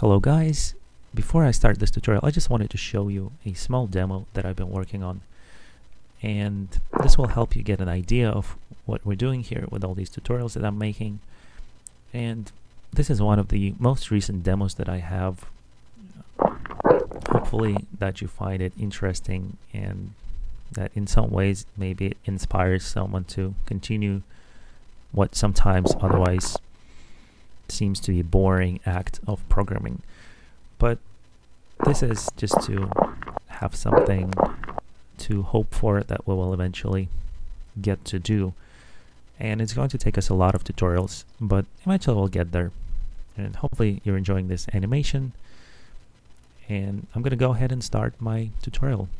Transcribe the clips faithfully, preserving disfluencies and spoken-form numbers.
Hello guys, before I start this tutorial I just wanted to show you a small demo that I've been working on, and this will help you get an idea of what we're doing here with all these tutorials that I'm making. And this is one of the most recent demos that I have. Hopefully that you find it interesting and that in some ways maybe it inspires someone to continue what sometimes otherwise seems to be a boring act of programming. But this is just to have something to hope for that we will eventually get to do, and it's going to take us a lot of tutorials, but eventually we'll get there. And hopefully you're enjoying this animation, and I'm gonna go ahead and start my tutorial.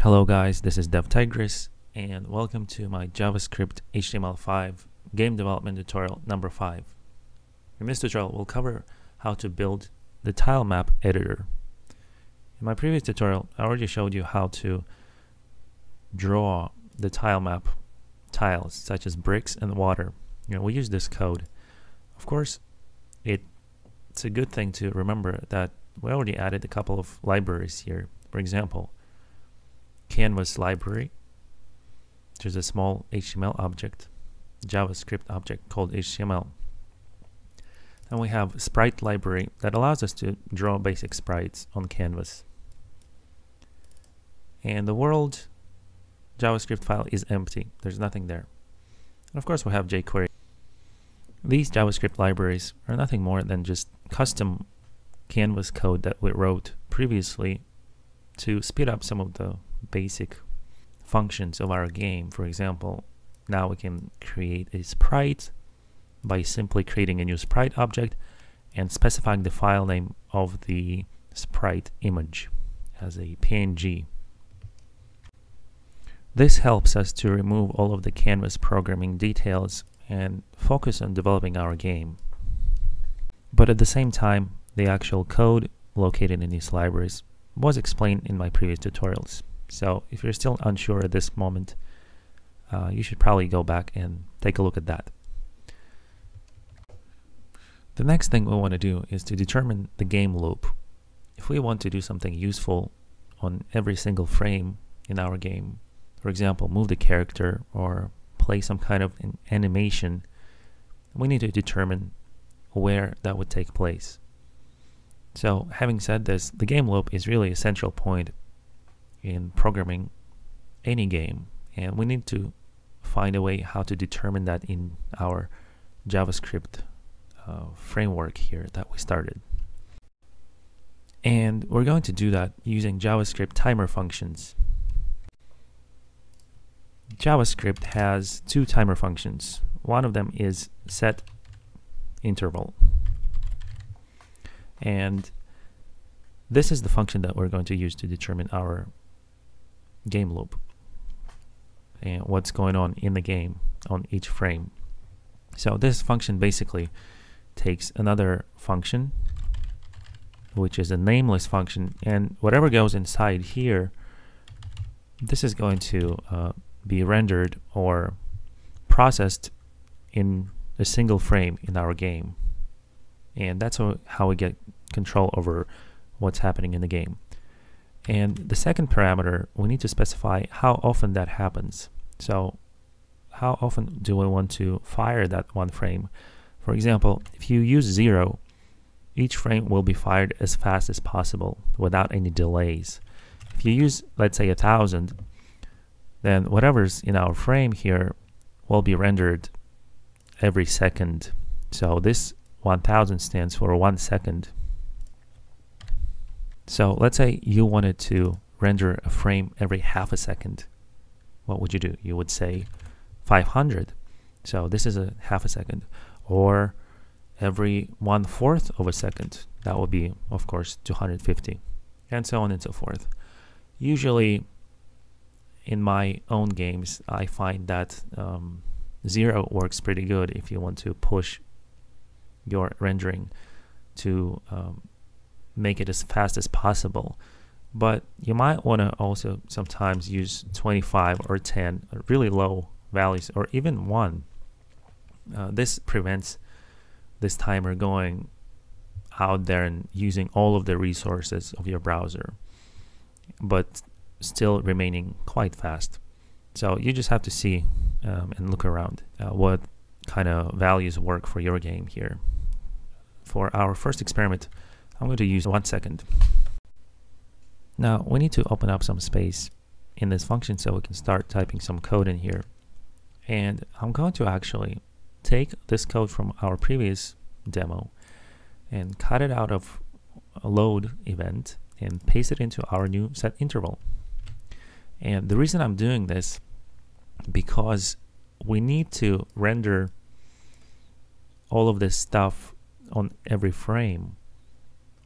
Hello guys, this is Dev Tigris, and welcome to my JavaScript H T M L five game development tutorial number five. In this tutorial, we'll cover how to build the tile map editor. In my previous tutorial, I already showed you how to draw the tile map tiles, such as bricks and water. You know, we use this code. Of course, it, it's a good thing to remember that we already added a couple of libraries here. For example, Canvas library, which is a small H T M L object, JavaScript object called H T M L. And we have sprite library that allows us to draw basic sprites on canvas. And the world JavaScript file is empty. There's nothing there. And of course we have jQuery. These JavaScript libraries are nothing more than just custom canvas code that we wrote previously to speed up some of the basic functions of our game. For example, now we can create a sprite by simply creating a new sprite object and specifying the file name of the sprite image as a P N G. This helps us to remove all of the canvas programming details and focus on developing our game. But at the same time, the actual code located in these libraries was explained in my previous tutorials. So if you're still unsure at this moment, uh, you should probably go back and take a look at that. The next thing we want to do is to determine the game loop. If we want to do something useful on every single frame in our game, for example, move the character or play some kind of an animation, we need to determine where that would take place. So having said this, the game loop is really a central point in programming any game, and we need to find a way how to determine that in our JavaScript uh, framework here that we started. And we're going to do that using JavaScript timer functions. JavaScript has two timer functions. One of them is setInterval, and this is the function that we're going to use to determine our game loop and what's going on in the game on each frame. So this function basically takes another function, which is a nameless function, and whatever goes inside here, this is going to uh, be rendered or processed in a single frame in our game. And that's how, how we get control over what's happening in the game. And the second parameter, we need to specify how often that happens. So how often do we want to fire that one frame? For example, if you use zero, each frame will be fired as fast as possible without any delays. If you use, let's say, a thousand, then whatever's in our frame here will be rendered every second. So this one thousand stands for one second. So let's say you wanted to render a frame every half a second. What would you do? You would say five hundred. So this is a half a second. Or every one fourth of a second. That would be, of course, two hundred fifty. And so on and so forth. Usually in my own games, I find that um, zero works pretty good if you want to push your rendering to um, make it as fast as possible. But you might want to also sometimes use twenty-five or ten, really low values, or even one. Uh, this prevents this timer going out there and using all of the resources of your browser, but still remaining quite fast. So you just have to see um, and look around uh, what kind of values work for your game here. For our first experiment, I'm going to use one second. Now we need to open up some space in this function so we can start typing some code in here. And I'm going to actually take this code from our previous demo and cut it out of a load event and paste it into our new set interval. And the reason I'm doing this because we need to render all of this stuff on every frame.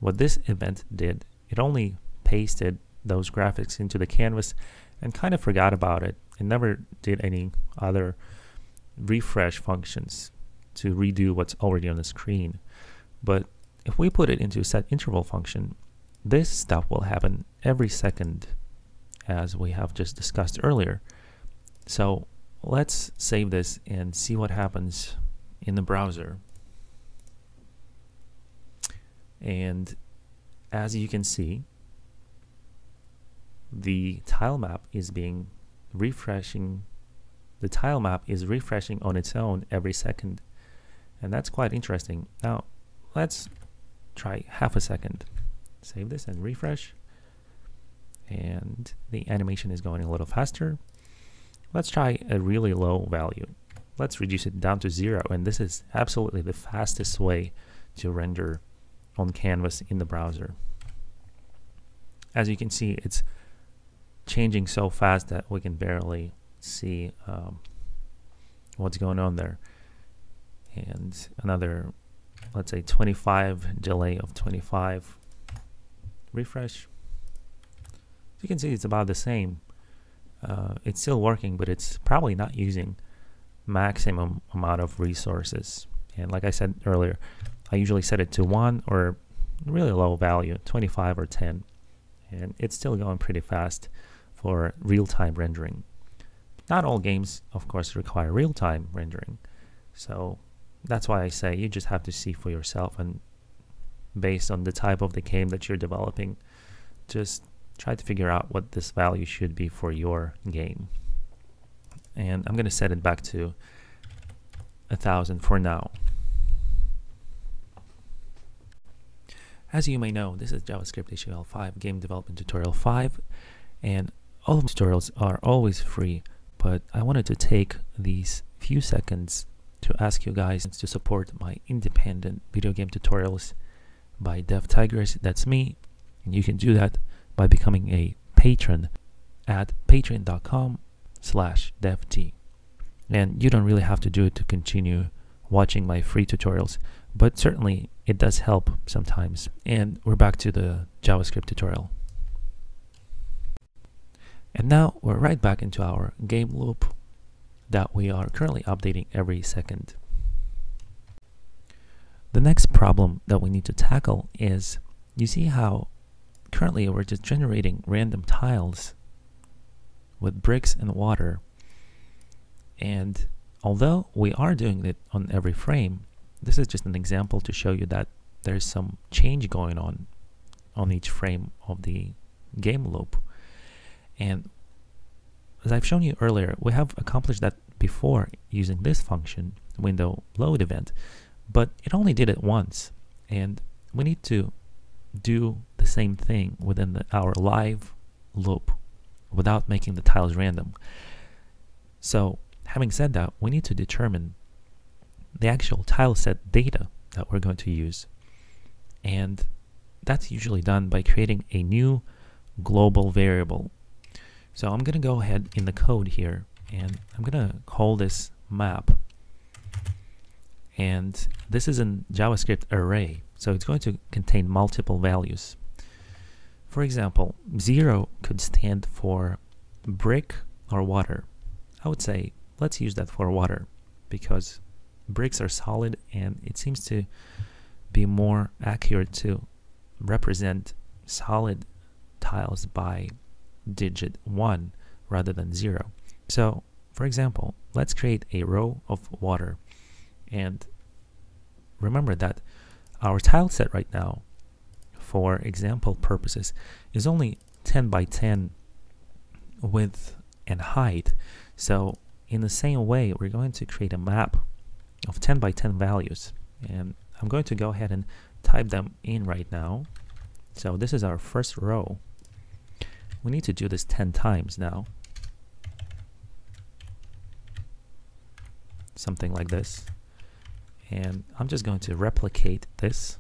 What this event did, it only pasted those graphics into the canvas and kind of forgot about it. It never did any other refresh functions to redo what's already on the screen. But if we put it into a set interval function, this stuff will happen every second, as we have just discussed earlier. So let's save this and see what happens in the browser. And as you can see, the tile map is being refreshing. The tile map is refreshing on its own every second. And that's quite interesting. Now let's try half a second. Save this and refresh. And the animation is going a little faster. Let's try a really low value. Let's reduce it down to zero. And this is absolutely the fastest way to render on canvas in the browser. As you can see, it's changing so fast that we can barely see um, what's going on there. And another, let's say twenty-five, delay of twenty-five, refresh. You can see it's about the same. Uh, it's still working, but it's probably not using maximum amount of resources. And like I said earlier, I usually set it to one or really low value, twenty-five or ten. And it's still going pretty fast for real-time rendering. Not all games, of course, require real-time rendering. So that's why I say you just have to see for yourself, and based on the type of the game that you're developing, just try to figure out what this value should be for your game. And I'm going to set it back to a thousand for now. As you may know, this is JavaScript H T M L five Game Development Tutorial five, and all of the tutorials are always free, but I wanted to take these few seconds to ask you guys to support my independent video game tutorials by Dev Tigris. That's me, and you can do that by becoming a patron at patreon dot com slash dev t. And you don't really have to do it to continue watching my free tutorials, but certainly it does help sometimes. And we're back to the JavaScript tutorial. And now we're right back into our game loop that we are currently updating every second. The next problem that we need to tackle is, you see how currently we're just generating random tiles with bricks and water. And although we are doing it on every frame, this is just an example to show you that there's some change going on on each frame of the game loop. And as I've shown you earlier, we have accomplished that before using this function, window load event, but it only did it once. And we need to do the same thing within the, our live loop without making the tiles random. So having said that, we need to determine the actual tile set data that we're going to use. And that's usually done by creating a new global variable. So I'm going to go ahead in the code here, and I'm going to call this map. And this is a JavaScript array, so it's going to contain multiple values. For example, zero could stand for brick or water. I would say let's use that for water, because bricks are solid and it seems to be more accurate to represent solid tiles by digit one rather than zero. So for example, let's create a row of water, and remember that our tile set right now, for example purposes, is only ten by ten width and height. So in the same way, we're going to create a map of ten by ten values, and I'm going to go ahead and type them in right now. So this is our first row. We need to do this ten times now, something like this, and I'm just going to replicate this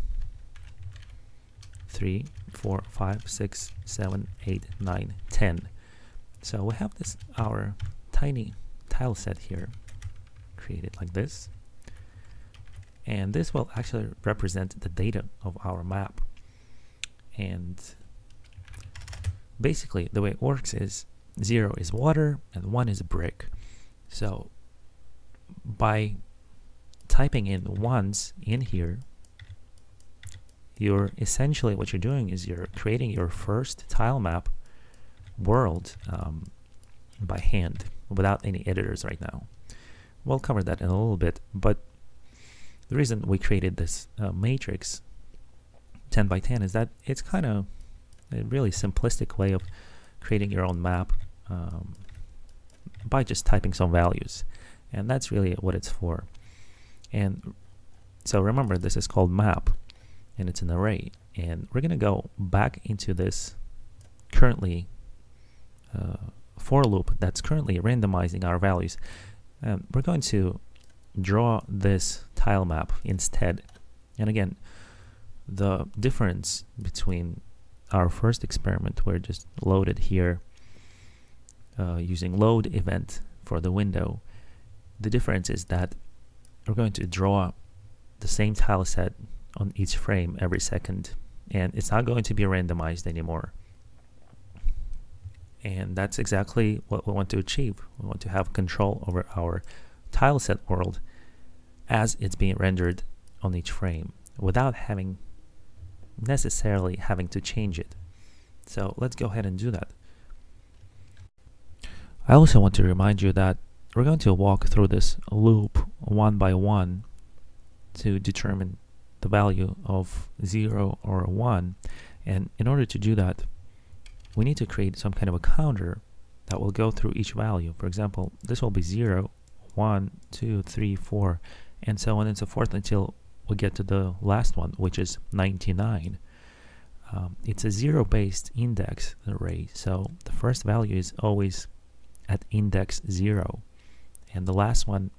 three, four, five, six, seven, eight, nine, ten. So we have this our tiny tile set here created like this, and this will actually represent the data of our map. And basically the way it works is zero is water and one is a brick. So by typing in ones in here, you're essentially what you're doing is you're creating your first tile map world um, by hand without any editors right now. We'll cover that in a little bit, but the reason we created this uh, matrix ten by ten is that it's kind of a really simplistic way of creating your own map um, by just typing some values, and that's really what it's for. And so remember, this is called map and it's an array, and we're gonna go back into this currently uh, for loop that's currently randomizing our values, and we're going to draw this tile map instead. And again, the difference between our first experiment, we're just loaded here uh, using load event for the window, the difference is that we're going to draw the same tile set on each frame every second, and it's not going to be randomized anymore. And that's exactly what we want to achieve. We want to have control over our tile set world as it's being rendered on each frame without having necessarily having to change it. So let's go ahead and do that. I also want to remind you that we're going to walk through this loop one by one to determine the value of zero or one, and in order to do that we need to create some kind of a counter that will go through each value. For example, this will be zero, one, two, three, four, and so on and so forth until we get to the last one, which is ninety-nine. Um, it's a zero based index array, so the first value is always at index zero, and the last one,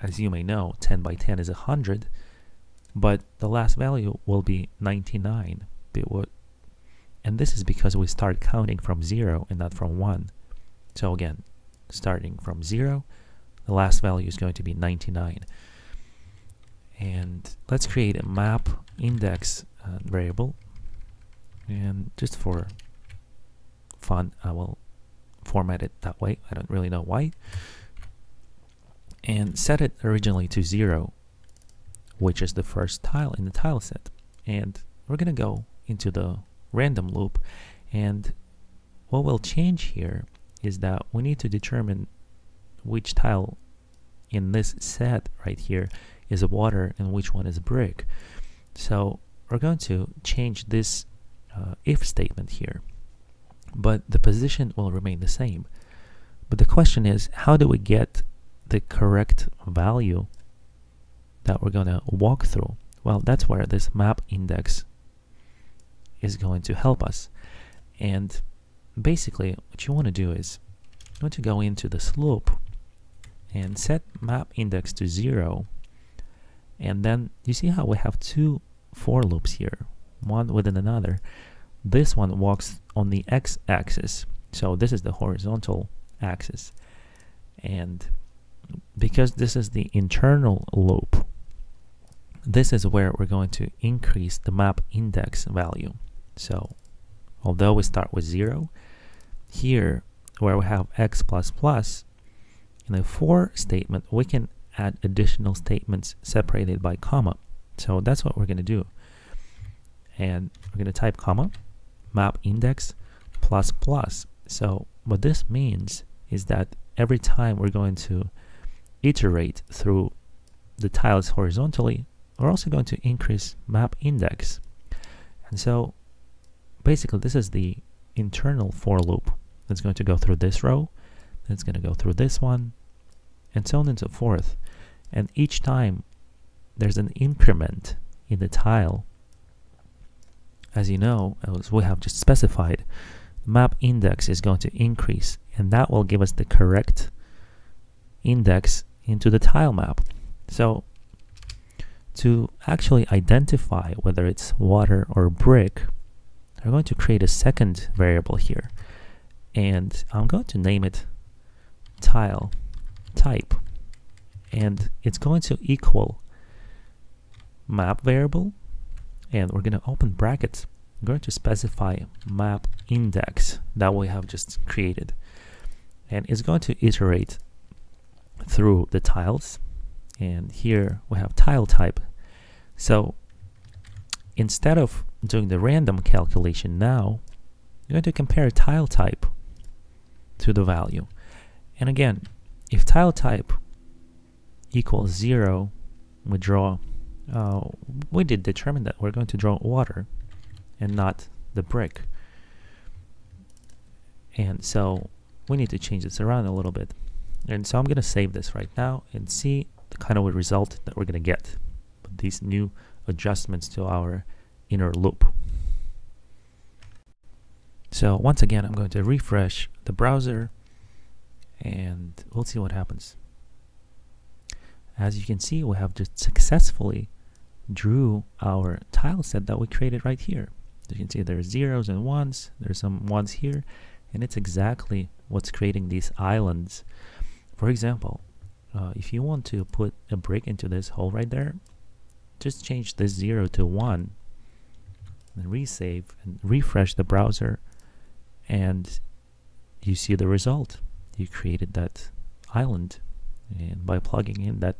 as you may know, ten by ten is one hundred, but the last value will be ninety-nine. And this is because we start counting from zero and not from one. So again, starting from zero, the last value is going to be ninety-nine. And let's create a map index uh, variable, and just for fun I will format it that way. I don't really know why. And set it originally to zero, which is the first tile in the tile set, and we're gonna go into the random loop. And what will change here is that we need to determine which tile in this set right here is a water and which one is brick. So we're going to change this uh, if statement here, but the position will remain the same. But the question is, how do we get the correct value that we're gonna walk through? Well, that's where this map index is going to help us. And basically what you want to do is you want to go into this loop and set map index to zero, and then you see how we have two for loops here, one within another. This one walks on the x-axis, so this is the horizontal axis, and because this is the internal loop, this is where we're going to increase the map index value. So although we start with zero, here where we have x plus plus in the for statement, we can add additional statements separated by comma. So that's what we're going to do, and we're going to type comma map index plus plus. So what this means is that every time we're going to iterate through the tiles horizontally, we're also going to increase map index. And so basically this is the internal for loop that's going to go through this row, then it's going to go through this one, and so on and so forth. And each time there's an increment in the tile, as you know, as we have just specified, map index is going to increase, and that will give us the correct index into the tile map. So to actually identify whether it's water or brick, I'm going to create a second variable here, and I'm going to name it tile type, and it's going to equal map variable, and we're going to open brackets. I'm going to specify map index that we have just created, and it's going to iterate through the tiles. And here we have tile type. So instead of doing the random calculation, now you're going to compare tile type to the value. And again, if tile type equals zero, we draw uh, we did determine that we're going to draw water and not the brick, and so we need to change this around a little bit. And so I'm going to save this right now and see the kind of result that we're going to get with these new adjustments to our inner loop. So once again, I'm going to refresh the browser and we'll see what happens. As you can see, we have just successfully drew our tile set that we created right here. You can see there's zeros and ones, there's some ones here, and it's exactly what's creating these islands. For example, uh, if you want to put a brick into this hole right there, just change this zero to one and resave and refresh the browser, and you see the result. You created that island, and by plugging in that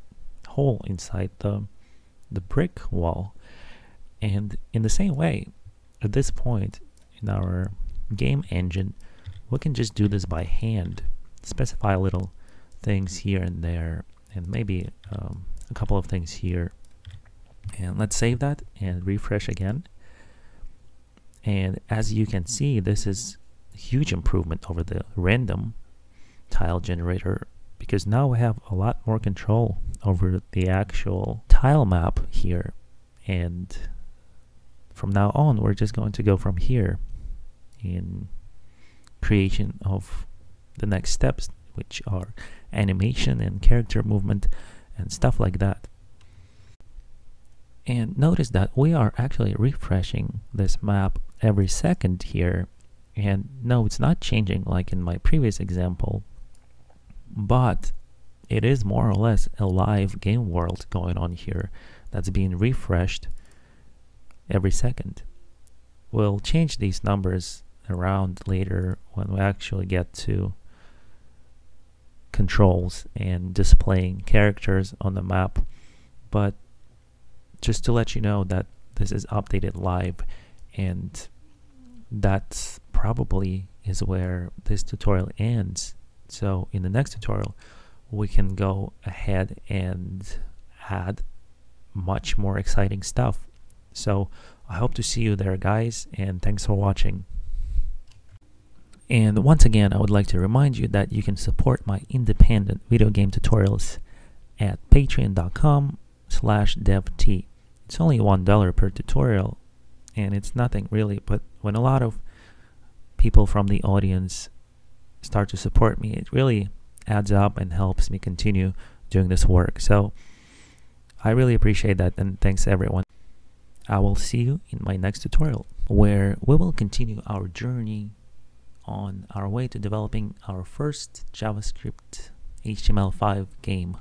hole inside the the brick wall. And in the same way, at this point in our game engine, we can just do this by hand, specify little things here and there, and maybe um, a couple of things here. And let's save that and refresh again. And as you can see, this is a huge improvement over the random tile generator, because now we have a lot more control over the actual tile map here. And from now on, we're just going to go from here in creation of the next steps, which are animation and character movement and stuff like that. And notice that we are actually refreshing this map every second here. And no, it's not changing like in my previous example, but it is more or less a live game world going on here that's being refreshed every second. We'll change these numbers around later when we actually get to controls and displaying characters on the map, but just to let you know that this is updated live, and that probably is where this tutorial ends. So in the next tutorial, we can go ahead and add much more exciting stuff. So I hope to see you there, guys, and thanks for watching. And once again, I would like to remind you that you can support my independent video game tutorials at patreon dot com slash dev t. It's only one dollar per tutorial, and it's nothing really, but when a lot of people from the audience start to support me, it really adds up and helps me continue doing this work. So I really appreciate that, and thanks everyone. I will see you in my next tutorial, where we will continue our journey on our way to developing our first JavaScript H T M L five game.